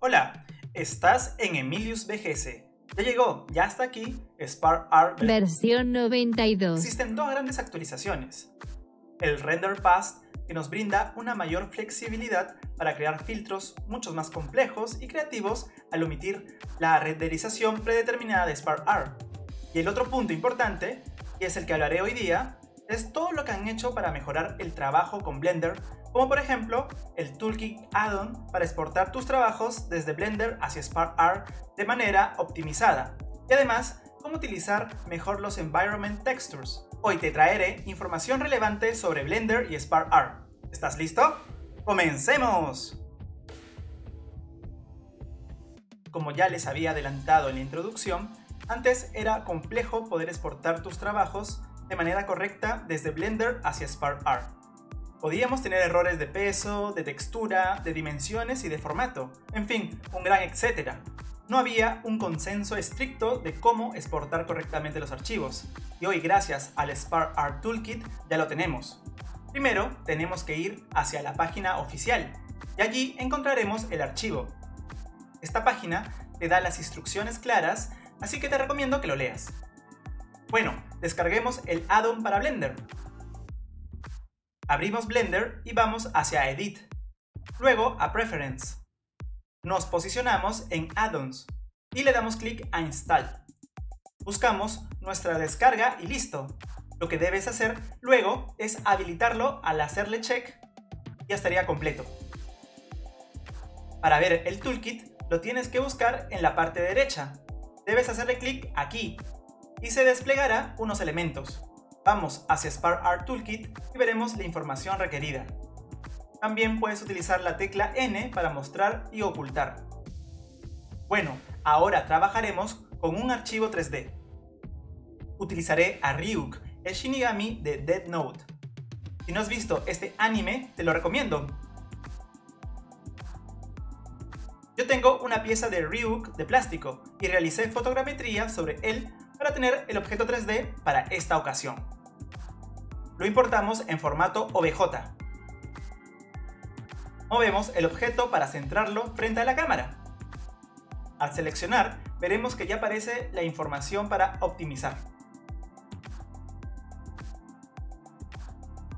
Hola, estás en Emiliusvgs. Ya llegó, ya está aquí Spark AR versión 92. Existen dos grandes actualizaciones: el Render Pass, que nos brinda una mayor flexibilidad para crear filtros mucho más complejos y creativos al omitir la renderización predeterminada de Spark AR. Y el otro punto importante, y es el que hablaré hoy día, es todo lo que han hecho para mejorar el trabajo con Blender, como por ejemplo el Toolkit Add-on para exportar tus trabajos desde Blender hacia Spark AR de manera optimizada, y además cómo utilizar mejor los Environment Textures. Hoy te traeré información relevante sobre Blender y Spark AR. ¿Estás listo? ¡Comencemos! Como ya les había adelantado en la introducción, antes era complejo poder exportar tus trabajos de manera correcta desde Blender hacia Spark AR. Podíamos tener errores de peso, de textura, de dimensiones y de formato, en fin, un gran etcétera. No había un consenso estricto de cómo exportar correctamente los archivos, y hoy gracias al Spark AR Toolkit ya lo tenemos. Primero tenemos que ir hacia la página oficial, y allí encontraremos el archivo. Esta página te da las instrucciones claras, así que te recomiendo que lo leas. Bueno, descarguemos el add-on para Blender. Abrimos Blender y vamos hacia Edit, luego a Preference. Nos posicionamos en Add-ons y le damos clic a Install. Buscamos nuestra descarga y listo. Lo que debes hacer luego es habilitarlo al hacerle check y ya estaría completo. Para ver el Toolkit lo tienes que buscar en la parte derecha. Debes hacerle clic aquí y se desplegará unos elementos. Vamos hacia Spark AR Toolkit y veremos la información requerida. También puedes utilizar la tecla N para mostrar y ocultar. Bueno, ahora trabajaremos con un archivo 3D. Utilizaré a Ryuk, el Shinigami de Death Note. Si no has visto este anime, te lo recomiendo. Yo tengo una pieza de Ryuk de plástico y realicé fotogrametría sobre él para tener el objeto 3D para esta ocasión. Lo importamos en formato OBJ. Movemos el objeto para centrarlo frente a la cámara. Al seleccionar, veremos que ya aparece la información para optimizar.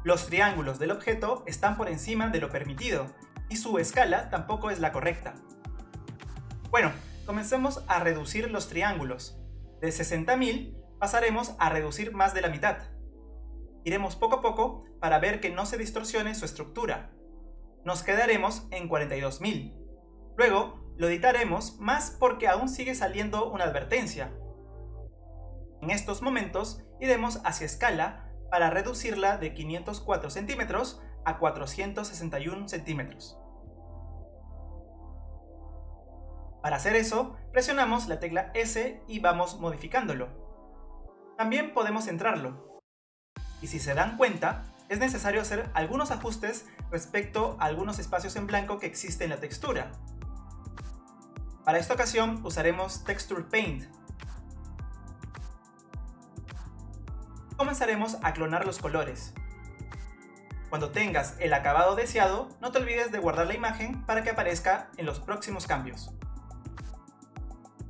Los triángulos del objeto están por encima de lo permitido y su escala tampoco es la correcta. Bueno, comencemos a reducir los triángulos. De 60.000 pasaremos a reducir más de la mitad. Iremos poco a poco para ver que no se distorsione su estructura. Nos quedaremos en 42.000. Luego lo editaremos más porque aún sigue saliendo una advertencia. En estos momentos iremos hacia escala para reducirla de 504 centímetros a 461 centímetros. Para hacer eso, presionamos la tecla S y vamos modificándolo. También podemos centrarlo. Y si se dan cuenta, es necesario hacer algunos ajustes respecto a algunos espacios en blanco que existen en la textura. Para esta ocasión usaremos Texture Paint. Comenzaremos a clonar los colores. Cuando tengas el acabado deseado, no te olvides de guardar la imagen para que aparezca en los próximos cambios.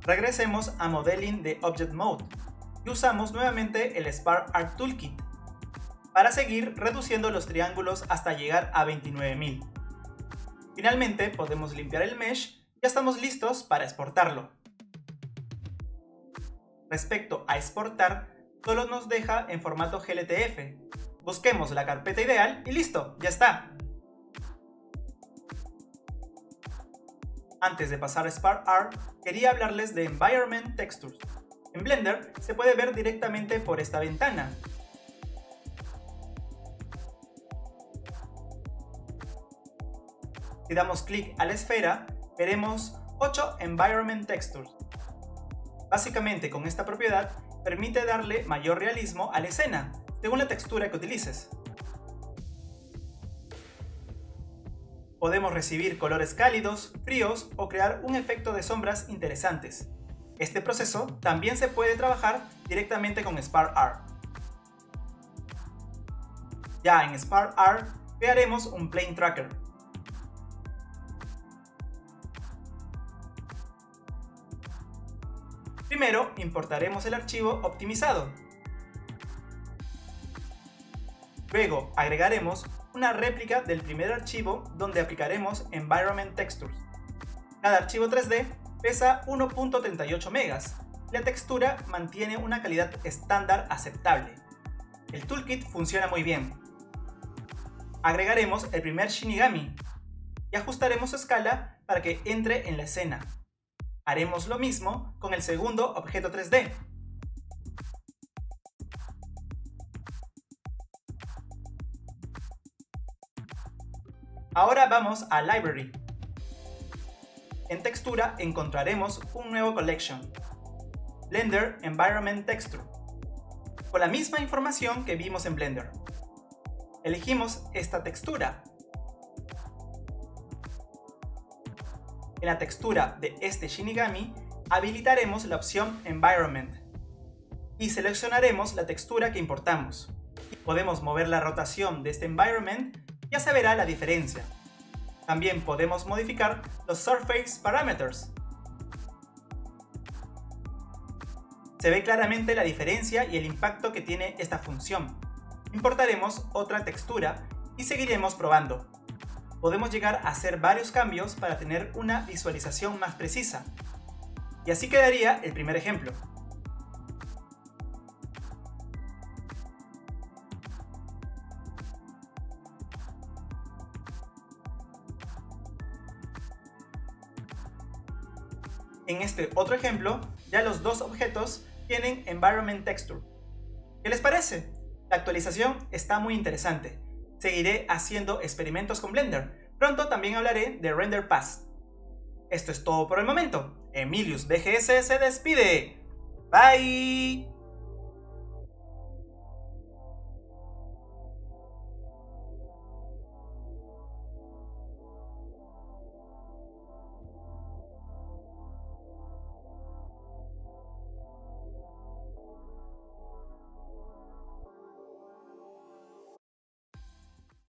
Regresemos a Modeling de Object Mode y usamos nuevamente el Spark AR Toolkit para seguir reduciendo los triángulos hasta llegar a 29.000. Finalmente podemos limpiar el mesh y ya estamos listos para exportarlo. Respecto a exportar, solo nos deja en formato GLTF. Busquemos la carpeta ideal y listo, ya está. Antes de pasar a Spark AR, quería hablarles de Environment Textures. En Blender se puede ver directamente por esta ventana. Si damos clic a la esfera, veremos 8 Environment Textures. Básicamente con esta propiedad permite darle mayor realismo a la escena, según la textura que utilices. Podemos recibir colores cálidos, fríos o crear un efecto de sombras interesantes. Este proceso también se puede trabajar directamente con Spark AR. Ya en Spark AR crearemos un Plane Tracker. Primero, importaremos el archivo optimizado. Luego, agregaremos una réplica del primer archivo donde aplicaremos Environment Textures. Cada archivo 3D pesa 1.38 megas. La textura mantiene una calidad estándar aceptable. El toolkit funciona muy bien. Agregaremos el primer Shinigami y ajustaremos su escala para que entre en la escena. Haremos lo mismo con el segundo objeto 3D. Ahora vamos a Library. En textura encontraremos un nuevo collection, Blender Environment Texture, con la misma información que vimos en Blender. Elegimos esta textura. En la textura de este Shinigami habilitaremos la opción Environment y seleccionaremos la textura que importamos. Podemos mover la rotación de este Environment, ya se verá la diferencia. También podemos modificar los Surface Parameters. Se ve claramente la diferencia y el impacto que tiene esta función. Importaremos otra textura y seguiremos probando. Podemos llegar a hacer varios cambios para tener una visualización más precisa. Y así quedaría el primer ejemplo. En este otro ejemplo, ya los dos objetos tienen Environment Texture. ¿Qué les parece? La actualización está muy interesante. Seguiré haciendo experimentos con Blender. Pronto también hablaré de Render Pass. Esto es todo por el momento. Emiliusvgs se despide. Bye.